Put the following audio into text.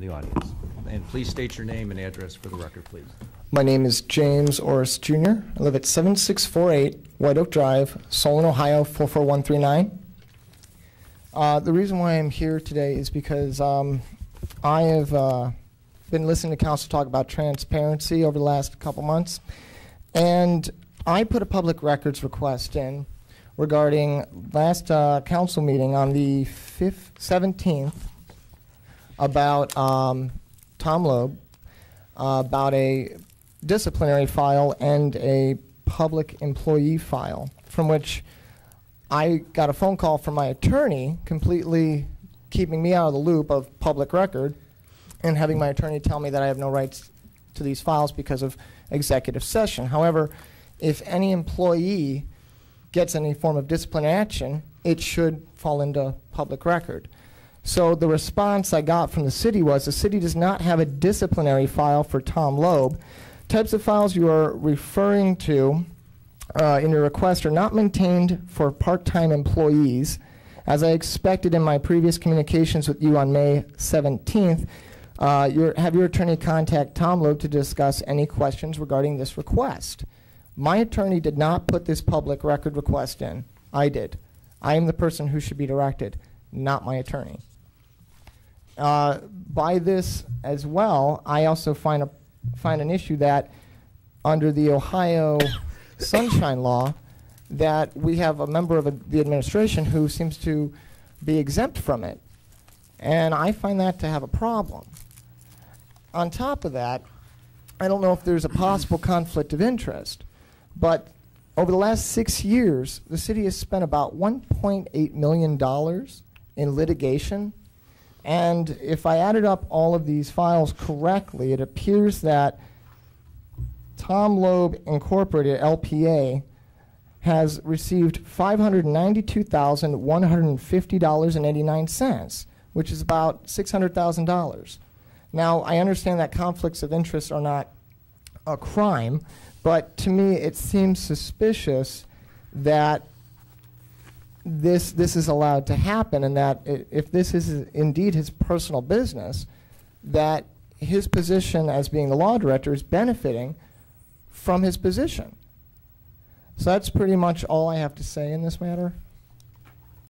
The audience. And please state your name and address for the record, please. My name is James Orosz Jr. I live at 7648 White Oak Drive, Solon, Ohio 44139. The reason why I'm here today is because I have been listening to council talk about transparency over the last couple months, and I put a public records request in regarding last council meeting on the 17th. About Tom Loeb, about a disciplinary file and a public employee file, from which I got a phone call from my attorney completely keeping me out of the loop of public record and having my attorney tell me that I have no rights to these files because of executive session. However, if any employee gets any form of disciplinary action, it should fall into public record. So the response I got from the city was, the city does not have a disciplinary file for Tom Loeb. Types of files you are referring to in your request are not maintained for part-time employees. As I expected in my previous communications with you on May 17th, have your attorney contact Tom Loeb to discuss any questions regarding this request. My attorney did not put this public record request in. I did. I am the person who should be directed, not my attorney. By this as well, I also find an issue that under the Ohio Sunshine Law, that we have a member of the administration who seems to be exempt from it. And I find that to have a problem. On top of that, I don't know if there's a possible conflict of interest, but over the last 6 years, the city has spent about $1.8 million in litigation. And if I added up all of these files correctly, it appears that Tom Loeb Incorporated, LPA, has received $592,150.89, which is about $600,000. Now, I understand that conflicts of interest are not a crime, but to me it seems suspicious that this is allowed to happen, and that if this is indeed his personal business, that his position as being the law director is benefiting from his position. So that's pretty much all I have to say in this matter.